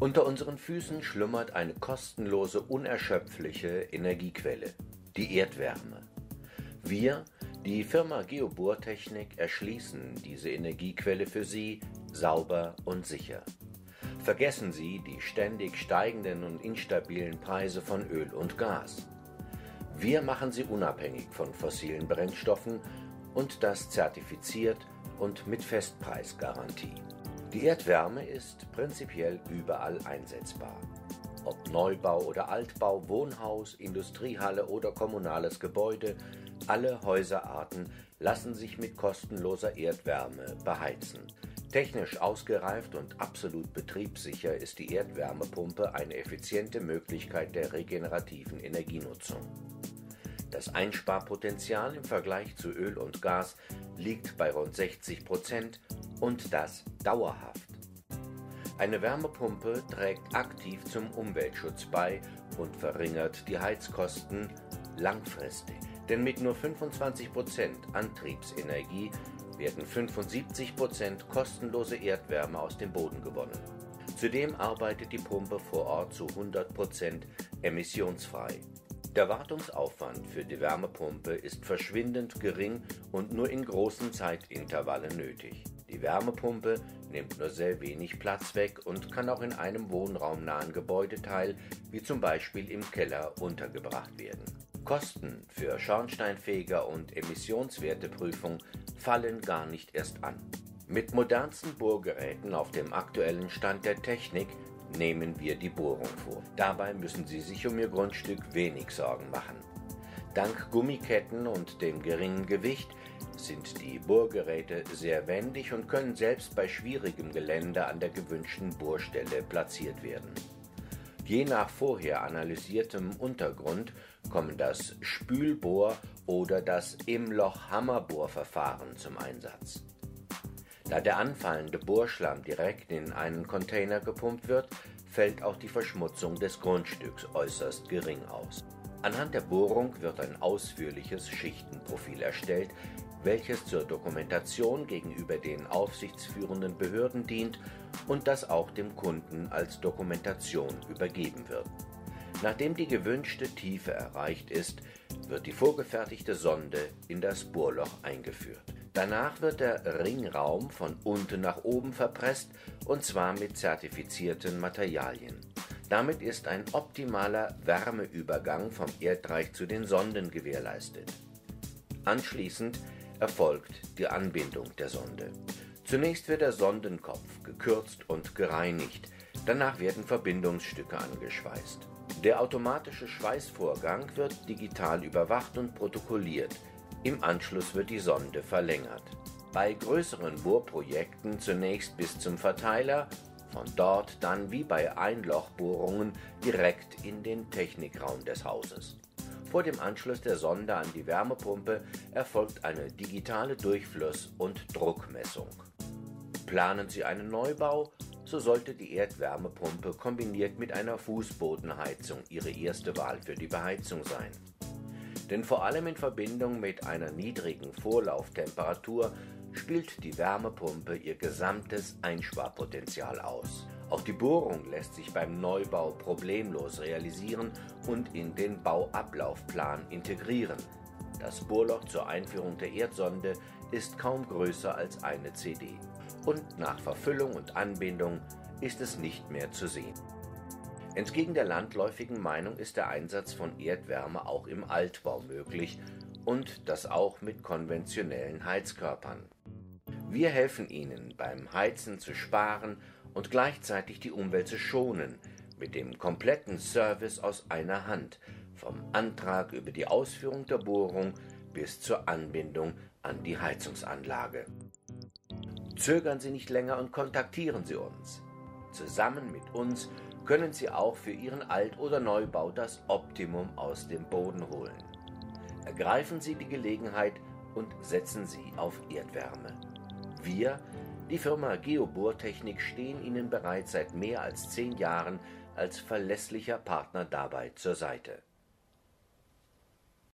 Unter unseren Füßen schlummert eine kostenlose, unerschöpfliche Energiequelle, die Erdwärme. Wir, die Firma Geo Bohrtechnik, erschließen diese Energiequelle für Sie sauber und sicher. Vergessen Sie die ständig steigenden und instabilen Preise von Öl und Gas. Wir machen Sie unabhängig von fossilen Brennstoffen und das zertifiziert und mit Festpreisgarantie. Die Erdwärme ist prinzipiell überall einsetzbar. Ob Neubau oder Altbau, Wohnhaus, Industriehalle oder kommunales Gebäude, alle Häuserarten lassen sich mit kostenloser Erdwärme beheizen. Technisch ausgereift und absolut betriebssicher ist die Erdwärmepumpe eine effiziente Möglichkeit der regenerativen Energienutzung. Das Einsparpotenzial im Vergleich zu Öl und Gas liegt bei rund 60% und das dauerhaft. Eine Wärmepumpe trägt aktiv zum Umweltschutz bei und verringert die Heizkosten langfristig. Denn mit nur 25% Antriebsenergie werden 75% kostenlose Erdwärme aus dem Boden gewonnen. Zudem arbeitet die Pumpe vor Ort zu 100% emissionsfrei. Der Wartungsaufwand für die Wärmepumpe ist verschwindend gering und nur in großen Zeitintervallen nötig. Die Wärmepumpe nimmt nur sehr wenig Platz weg und kann auch in einem wohnraumnahen Gebäudeteil, wie zum Beispiel im Keller, untergebracht werden. Kosten für Schornsteinfeger und Emissionswerteprüfung fallen gar nicht erst an. Mit modernsten Bohrgeräten auf dem aktuellen Stand der Technik nehmen wir die Bohrung vor. Dabei müssen Sie sich um Ihr Grundstück wenig Sorgen machen. Dank Gummiketten und dem geringen Gewicht sind die Bohrgeräte sehr wendig und können selbst bei schwierigem Gelände an der gewünschten Bohrstelle platziert werden. Je nach vorher analysiertem Untergrund kommen das Spülbohr- oder das Im-Loch-Hammerbohrverfahren zum Einsatz. Da der anfallende Bohrschlamm direkt in einen Container gepumpt wird, fällt auch die Verschmutzung des Grundstücks äußerst gering aus. Anhand der Bohrung wird ein ausführliches Schichtenprofil erstellt, welches zur Dokumentation gegenüber den aufsichtsführenden Behörden dient und das auch dem Kunden als Dokumentation übergeben wird. Nachdem die gewünschte Tiefe erreicht ist, wird die vorgefertigte Sonde in das Bohrloch eingeführt. Danach wird der Ringraum von unten nach oben verpresst, und zwar mit zertifizierten Materialien. Damit ist ein optimaler Wärmeübergang vom Erdreich zu den Sonden gewährleistet. Anschließend erfolgt die Anbindung der Sonde. Zunächst wird der Sondenkopf gekürzt und gereinigt, danach werden Verbindungsstücke angeschweißt. Der automatische Schweißvorgang wird digital überwacht und protokolliert. Im Anschluss wird die Sonde verlängert. Bei größeren Bohrprojekten zunächst bis zum Verteiler, von dort dann wie bei Einlochbohrungen direkt in den Technikraum des Hauses. Vor dem Anschluss der Sonde an die Wärmepumpe erfolgt eine digitale Durchfluss- und Druckmessung. Planen Sie einen Neubau? So sollte die Erdwärmepumpe kombiniert mit einer Fußbodenheizung Ihre erste Wahl für die Beheizung sein. Denn vor allem in Verbindung mit einer niedrigen Vorlauftemperatur spielt die Wärmepumpe ihr gesamtes Einsparpotenzial aus. Auch die Bohrung lässt sich beim Neubau problemlos realisieren und in den Bauablaufplan integrieren. Das Bohrloch zur Einführung der Erdsonde ist kaum größer als eine CD. Und nach Verfüllung und Anbindung ist es nicht mehr zu sehen. Entgegen der landläufigen Meinung ist der Einsatz von Erdwärme auch im Altbau möglich und das auch mit konventionellen Heizkörpern. Wir helfen Ihnen beim Heizen zu sparen und gleichzeitig die Umwelt zu schonen, mit dem kompletten Service aus einer Hand, vom Antrag über die Ausführung der Bohrung bis zur Anbindung an die Heizungsanlage. Zögern Sie nicht länger und kontaktieren Sie uns. Zusammen mit uns können Sie auch für Ihren Alt- oder Neubau das Optimum aus dem Boden holen. Ergreifen Sie die Gelegenheit und setzen Sie auf Erdwärme. Wir, die Firma Geo Bohrtechnik, stehen Ihnen bereits seit mehr als 10 Jahren als verlässlicher Partner dabei zur Seite.